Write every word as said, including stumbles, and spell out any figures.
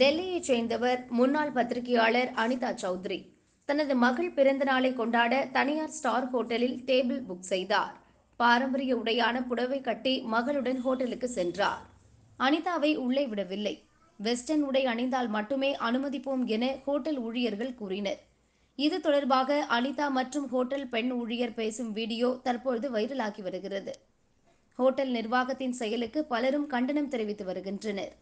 டெல்லியை சேர்ந்தவர் முன்னாள் பத்திரிகையாளர் அனிதா சௌத்ரி தனது மகள் பிறந்த நாளை கொண்டாட தனியார் ஸ்டார் ஹோட்டலில் டேபிள் புக் செய்தார். பாரம்பரிய உடையான புடவை கட்டி மகளுடன் ஹோட்டலுக்கு சென்றார். அனிதாவை உள்ளே விடவில்லை. வெஸ்டர்ன் உடை அணிந்தால் மட்டுமே அனுமதிப்போம் என ஹோட்டல் ஊழியர்கள் கூறினர். இது தொடர்பாக அனிதா மற்றும் ஹோட்டல் பெண் ஊழியர் பேசும் வீடியோ தற்பொழுது வைரலாகி வருகிறது. ஹோட்டல் நிர்வாகத்தின் செயலுக்கு பலரும் கண்டனம் தெரிவித்து வருகின்றனர்.